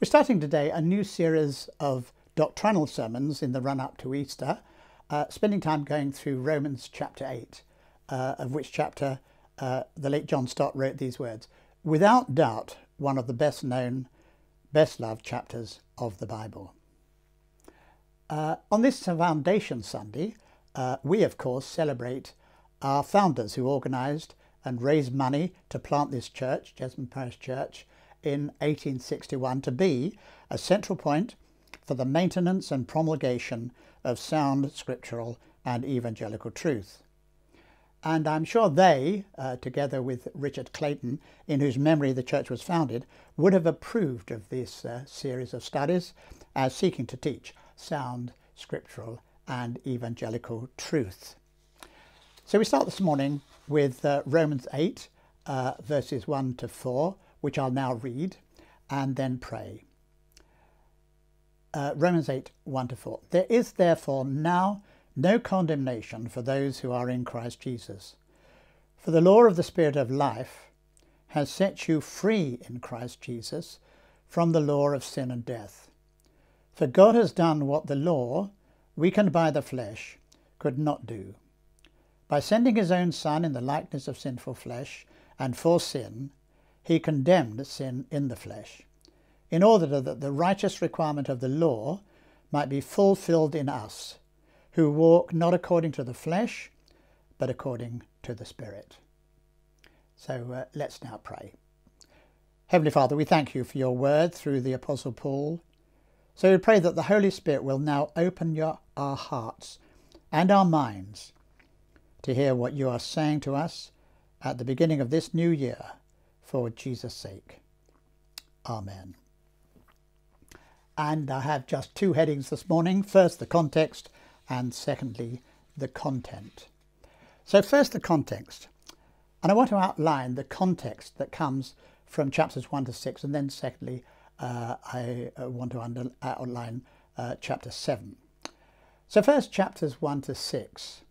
We're starting today a new series of doctrinal sermons in the run-up to Easter, spending time going through Romans chapter 8, of which chapter the late John Stott wrote these words, "Without doubt, one of the best known, best loved chapters of the Bible." On this Foundation Sunday, we of course celebrate our founders who organised and raised money to plant this church, Jesmond Parish Church, in 1861 to be a central point for the maintenance and promulgation of sound scriptural and evangelical truth. And I'm sure they, together with Richard Clayton, in whose memory the church was founded, would have approved of this series of studies as seeking to teach sound scriptural and evangelical truth. So we start this morning with Romans 8, verses 1 to 4, which I'll now read and then pray. Romans 8, 1 to 4. "There is therefore now no condemnation for those who are in Christ Jesus. For the law of the Spirit of life has set you free in Christ Jesus from the law of sin and death. For God has done what the law, weakened by the flesh, could not do. By sending his own Son in the likeness of sinful flesh and for sin, he condemned sin in the flesh, in order that the righteous requirement of the law might be fulfilled in us, who walk not according to the flesh, but according to the Spirit." So let's now pray. Heavenly Father, we thank you for your word through the Apostle Paul. So we pray that the Holy Spirit will now open our hearts and our minds to hear what you are saying to us at the beginning of this new year, for Jesus' sake. Amen. And I have just two headings this morning. First, the context, and secondly, the content. So first, the context. And I want to outline the context that comes from chapters 1 to 6, and then secondly, I want to outline chapter 7. So first, chapters 1 to 6.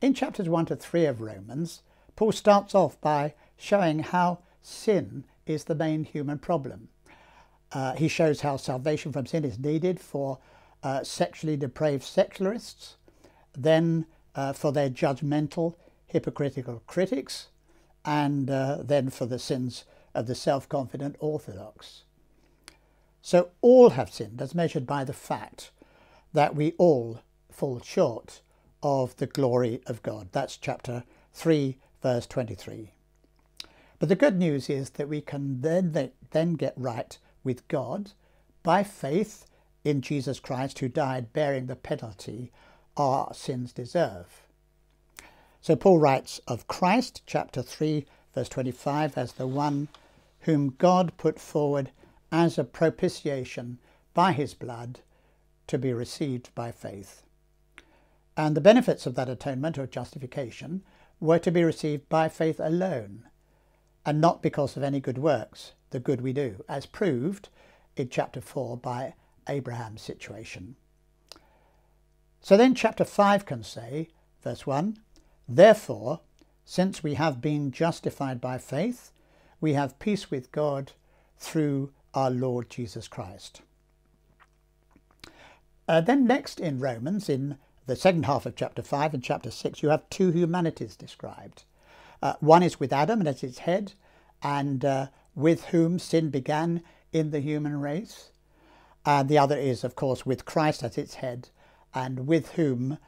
In chapters 1 to 3 of Romans, Paul starts off by showing how sin is the main human problem. He shows how salvation from sin is needed for sexually depraved secularists, then for their judgmental, hypocritical critics, and then for the sins of the self-confident orthodox. So all have sinned, as measured by the fact that we all fall short of the glory of God. That's chapter 3, verse 23. But the good news is that we can then get right with God by faith in Jesus Christ, who died bearing the penalty our sins deserve. So Paul writes of Christ, chapter 3, verse 25, as the one whom God put forward as a propitiation by his blood to be received by faith. And the benefits of that atonement or justification were to be received by faith alone, and not because of any good works, the good we do, as proved in chapter 4 by Abraham's situation. So then chapter 5 can say, verse 1, "Therefore, since we have been justified by faith, we have peace with God through our Lord Jesus Christ." Then next in Romans, in the second half of chapter 5 and chapter 6, you have two humanities described. One is with Adam as its head, and with whom sin began in the human race. And the other is, of course, with Christ as its head, and with whom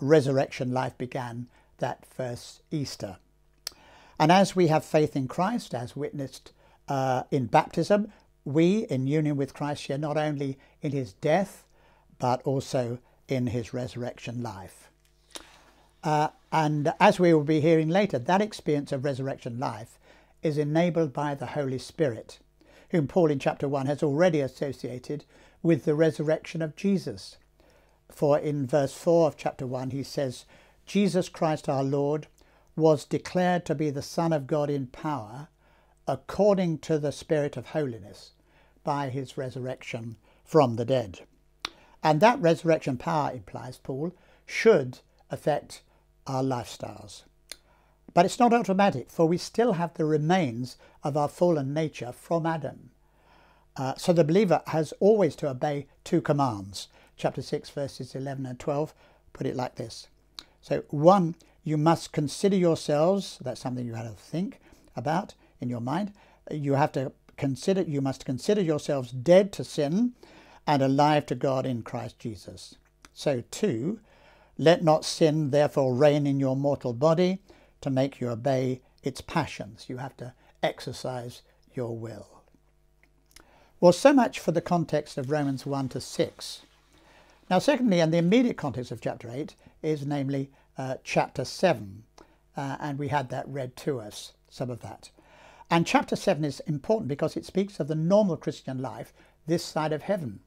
resurrection life began that first Easter. And as we have faith in Christ, as witnessed in baptism, we, in union with Christ, share not only in his death, but also in his resurrection life. And as we will be hearing later, that experience of resurrection life is enabled by the Holy Spirit, whom Paul in chapter 1 has already associated with the resurrection of Jesus. For in verse 4 of chapter 1, he says, "Jesus Christ our Lord was declared to be the Son of God in power, according to the Spirit of holiness, by his resurrection from the dead." And that resurrection power, implies Paul, should affect our lifestyles. But it's not automatic, for we still have the remains of our fallen nature from Adam. So the believer has always to obey two commands. Chapter 6, verses 11 and 12 put it like this. So one, you must consider yourselves. That's something you have to think about in your mind. You have to consider, you must consider yourselves dead to sin and alive to God in Christ Jesus. So two, let not sin therefore reign in your mortal body to make you obey its passions. You have to exercise your will. Well, so much for the context of Romans 1 to 6. Now, secondly, and the immediate context of chapter 8 is namely chapter 7. And we had that read to us, some of that. And chapter 7 is important because it speaks of the normal Christian life this side of heaven.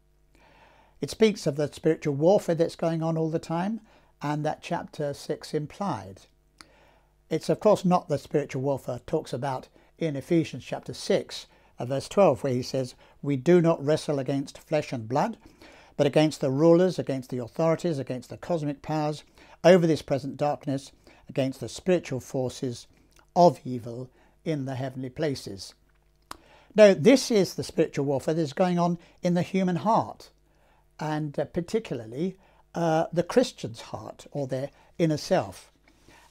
It speaks of the spiritual warfare that's going on all the time, and that chapter 6 implied. It's, of course, not the spiritual warfare talks about in Ephesians chapter 6, verse 12, where he says, "We do not wrestle against flesh and blood, but against the rulers, against the authorities, against the cosmic powers, over this present darkness, against the spiritual forces of evil in the heavenly places." Now, this is the spiritual warfare that is going on in the human heart, and particularly the Christian's heart, or their inner self.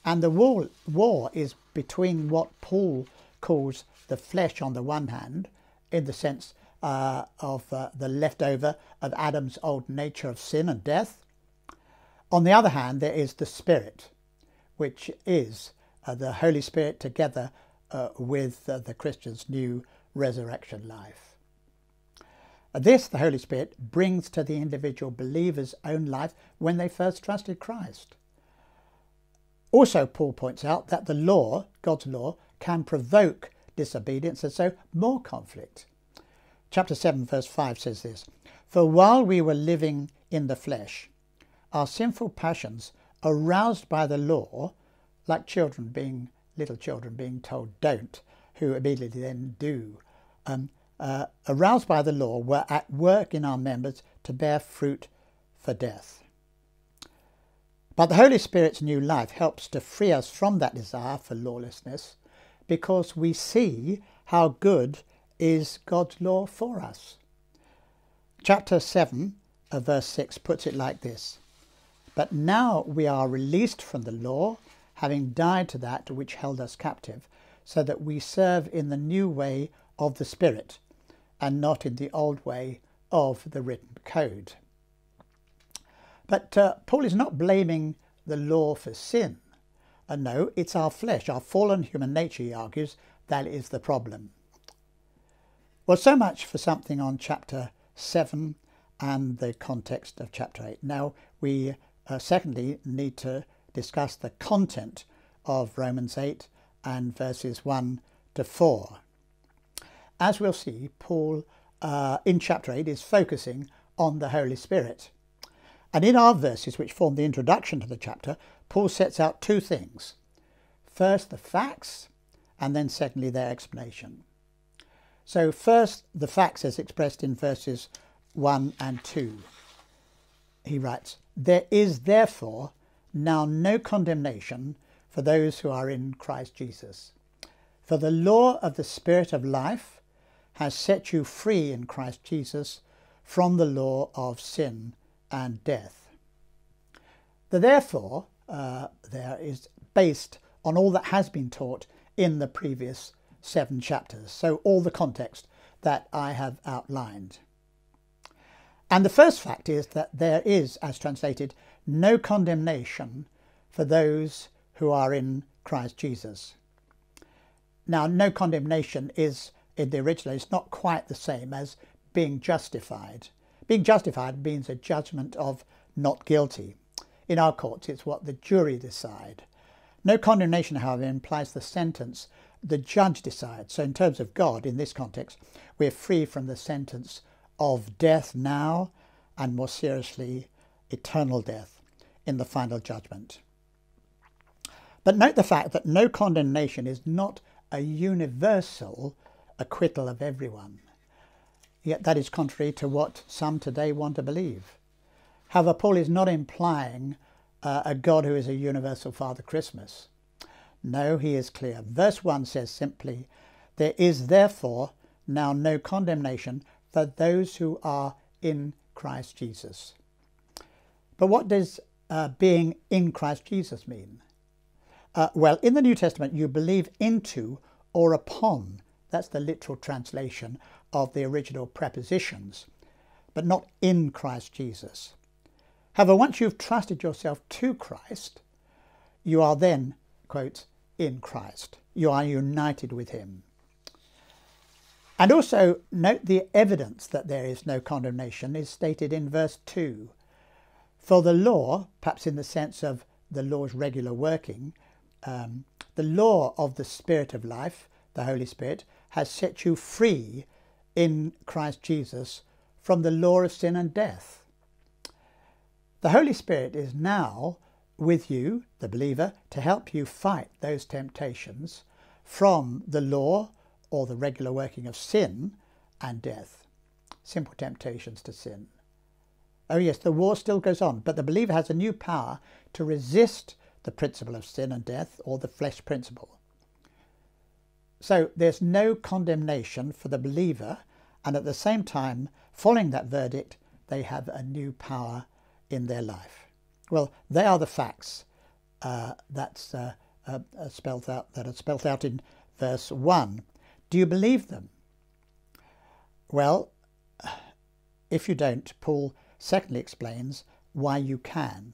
And the war is between what Paul calls the flesh on the one hand, in the sense of the leftover of Adam's old nature of sin and death. On the other hand, there is the Spirit, which is the Holy Spirit together with the Christian's new resurrection life. This, the Holy Spirit, brings to the individual believer's own life when they first trusted Christ. Also, Paul points out that the law, God's law, can provoke disobedience and so more conflict. Chapter 7, verse 5 says this, "For while we were living in the flesh, our sinful passions, aroused by the law, like children being, little children being told don't, who immediately then do, aroused by the law, were at work in our members to bear fruit for death." But the Holy Spirit's new life helps to free us from that desire for lawlessness, because we see how good is God's law for us. Chapter 7, verse 6 puts it like this, "But now we are released from the law, having died to that which held us captive, so that we serve in the new way of the Spirit, and not in the old way of the written code." But Paul is not blaming the law for sin. No, it's our flesh, our fallen human nature, he argues, that is the problem. Well, so much for something on chapter 7 and the context of chapter 8. Now, we secondly need to discuss the content of Romans 8 and verses 1 to 4. As we'll see, Paul in chapter 8 is focusing on the Holy Spirit. And in our verses, which form the introduction to the chapter, Paul sets out two things. First, the facts, and then secondly, their explanation. So first, the facts as expressed in verses 1 and 2. He writes, "There is therefore now no condemnation for those who are in Christ Jesus. For the law of the Spirit of life has set you free in Christ Jesus from the law of sin and death." The therefore there is based on all that has been taught in the previous 7 chapters, so all the context that I have outlined. And the first fact is that there is, as translated, no condemnation for those who are in Christ Jesus. Now, no condemnation is, in the original, it's not quite the same as being justified. Being justified means a judgment of not guilty. In our courts, it's what the jury decide. No condemnation, however, implies the sentence the judge decides. So in terms of God, in this context, we're free from the sentence of death now, and more seriously, eternal death in the final judgment. But note the fact that no condemnation is not a universal acquittal of everyone. Yet that is contrary to what some today want to believe. However, Paul is not implying a God who is a universal Father Christmas. No, he is clear. Verse 1 says simply, "There is therefore now no condemnation than those who are in Christ Jesus. But what does being in Christ Jesus mean? Well, in the New Testament, you believe into or upon. That's the literal translation of the original prepositions, but not in Christ Jesus. However, once you've trusted yourself to Christ, you are then, quote, in Christ. You are united with him. And also note the evidence that there is no condemnation is stated in verse 2. For the law, perhaps in the sense of the law's regular working, the law of the Spirit of life, the Holy Spirit, has set you free in Christ Jesus from the law of sin and death. The Holy Spirit is now with you, the believer, to help you fight those temptations from the law or the regular working of sin and death. Simple temptations to sin. Oh yes, the war still goes on, but the believer has a new power to resist the principle of sin and death, or the flesh principle. So there's no condemnation for the believer, and at the same time, following that verdict, they have a new power in their life. Well, they are the facts that are spelt out in verse 1. Do you believe them? Well, if you don't, Paul secondly explains why you can.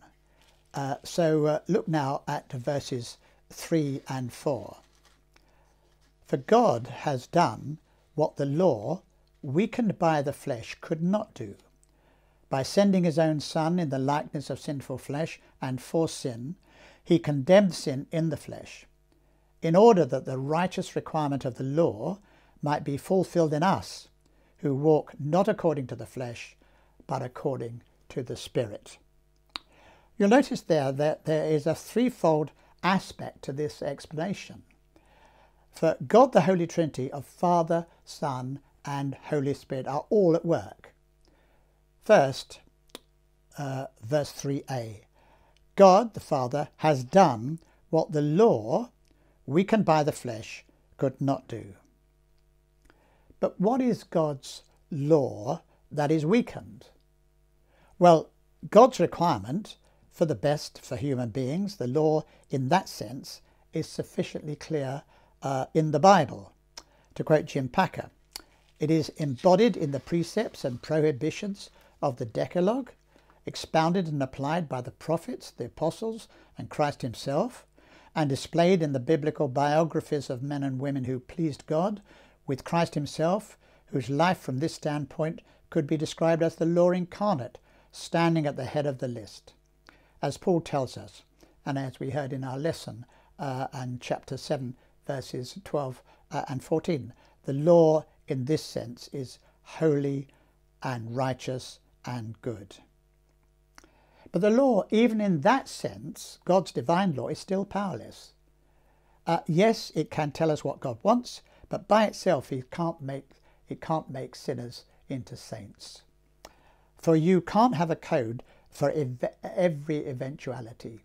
So look now at verses 3 and 4. For God has done what the law, weakened by the flesh, could not do, by sending his own Son in the likeness of sinful flesh and for sin. He condemned sin in the flesh, in order that the righteous requirement of the law might be fulfilled in us, who walk not according to the flesh, but according to the Spirit. You'll notice there that there is a threefold aspect to this explanation. For God, the Holy Trinity of Father, Son, and Holy Spirit are all at work. First, verse 3a, God the Father has done what the law, weakened by the flesh, could not do. But what is God's law that is weakened? Well, God's requirement for the best for human beings, the law in that sense, is sufficiently clear in the Bible. To quote Jim Packer, it is embodied in the precepts and prohibitions of the Decalogue, expounded and applied by the prophets, the apostles, and Christ himself, and displayed in the biblical biographies of men and women who pleased God, with Christ himself, whose life from this standpoint could be described as the law incarnate, standing at the head of the list. As Paul tells us, and as we heard in our lesson in chapter 7, verses 12 and 14, the law in this sense is holy and righteous and good. But the law, even in that sense, God's divine law, is still powerless. Yes, it can tell us what God wants, but by itself it can't make sinners into saints. For you can't have a code for every eventuality,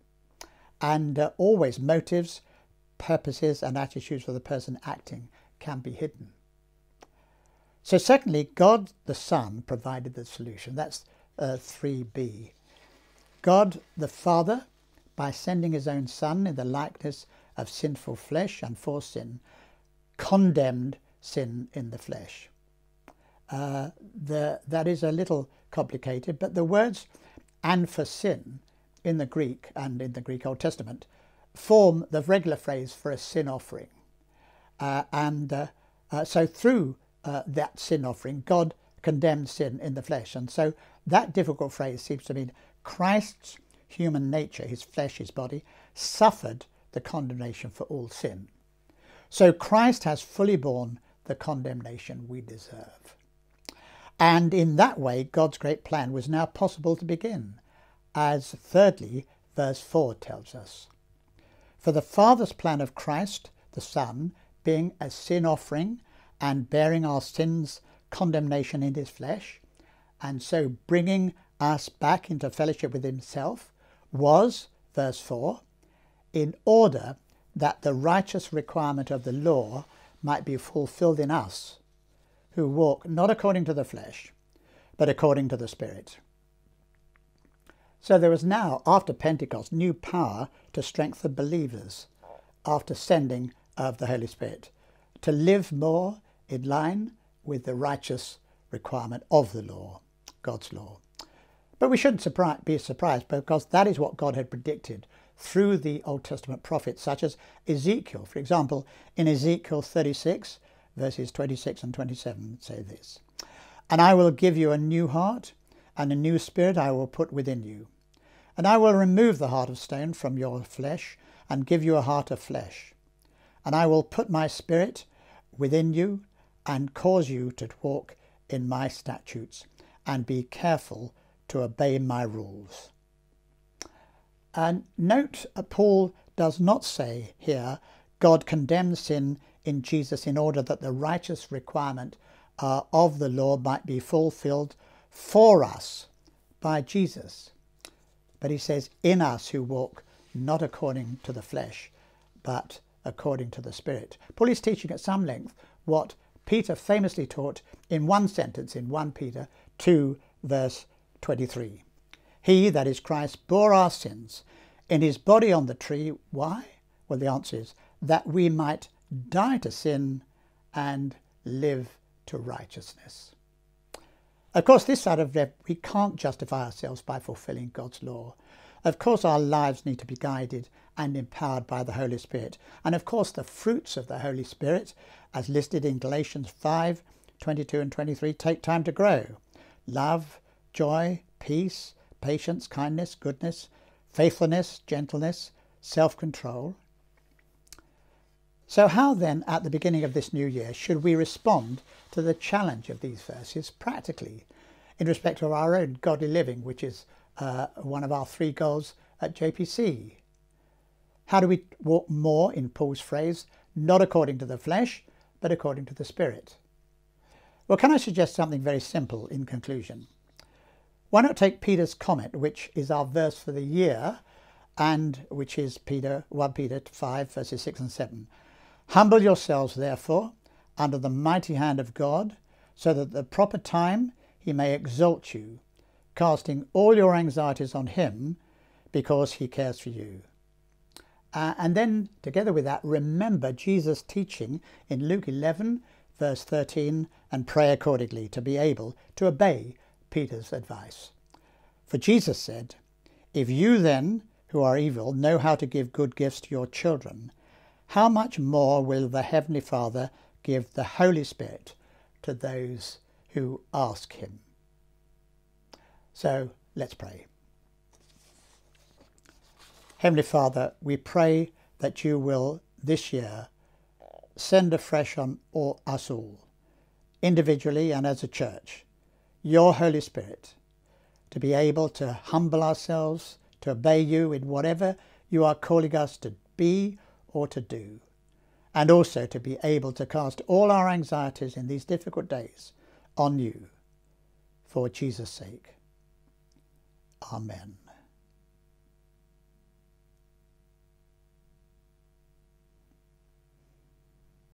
and always motives, purposes and attitudes of the person acting can be hidden. So secondly, God the Son provided the solution. That's 3b. God the Father, by sending his own Son in the likeness of sinful flesh and for sin, condemned sin in the flesh. That is a little complicated, but the words "and for sin" in the Greek and in the Greek Old Testament form the regular phrase for a sin offering. So through that sin offering, God condemned sin in the flesh. And so that difficult phrase seems to mean Christ's human nature, his flesh, his body, suffered the condemnation for all sin. So Christ has fully borne the condemnation we deserve. And in that way, God's great plan was now possible to begin, as thirdly, verse 4 tells us. For the Father's plan of Christ, the Son, being a sin offering and bearing our sins' condemnation in his flesh, and so bringing us back into fellowship with himself, was, verse 4, in order that the righteous requirement of the law might be fulfilled in us, who walk not according to the flesh, but according to the Spirit. So there was now, after Pentecost, new power to strengthen believers after sending of the Holy Spirit, to live more in line with the righteous requirement of the law, God's law. But we shouldn't be surprised, because that is what God had predicted through the Old Testament prophets, such as Ezekiel. For example, in Ezekiel 36, verses 26 and 27 say this, "And I will give you a new heart, and a new spirit I will put within you. And I will remove the heart of stone from your flesh, and give you a heart of flesh. And I will put my spirit within you, and cause you to walk in my statutes, and be careful to obey my rules." And note, Paul does not say here, God condemns sin in Jesus in order that the righteous requirement of the law might be fulfilled for us by Jesus. But he says, in us who walk not according to the flesh, but according to the Spirit. Paul is teaching at some length what Peter famously taught in one sentence in 1 Peter 2, verse 23. "He," that is Christ, "bore our sins in his body on the tree." Why? Well, the answer is that we might die to sin and live to righteousness. Of course, this side of death, we can't justify ourselves by fulfilling God's law. Of course, our lives need to be guided and empowered by the Holy Spirit. And of course, the fruits of the Holy Spirit, as listed in Galatians 5, 22 and 23, take time to grow. Love, joy, peace, patience, kindness, goodness, faithfulness, gentleness, self-control. So how then, at the beginning of this new year, should we respond to the challenge of these verses practically in respect of our own godly living, which is one of our three goals at JPC? How do we walk more, in Paul's phrase, not according to the flesh, but according to the Spirit? Well, can I suggest something very simple in conclusion? Why not take Peter's comment, which is our verse for the year, and which is 1 Peter 5, verses 6 and 7. "Humble yourselves, therefore, under the mighty hand of God, so that at the proper time he may exalt you, casting all your anxieties on him, because he cares for you." And then, together with that, remember Jesus' teaching in Luke 11, verse 13, and pray accordingly to be able to obey Peter's advice. For Jesus said, "If you then, who are evil, know how to give good gifts to your children, how much more will the Heavenly Father give the Holy Spirit to those who ask him?" So let's pray. Heavenly Father, we pray that you will this year send afresh on us all, individually and as a church, your Holy Spirit, to be able to humble ourselves, to obey you in whatever you are calling us to be or to do, and also to be able to cast all our anxieties in these difficult days on you, for Jesus' sake. Amen.